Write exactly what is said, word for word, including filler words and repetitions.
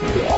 Yeah.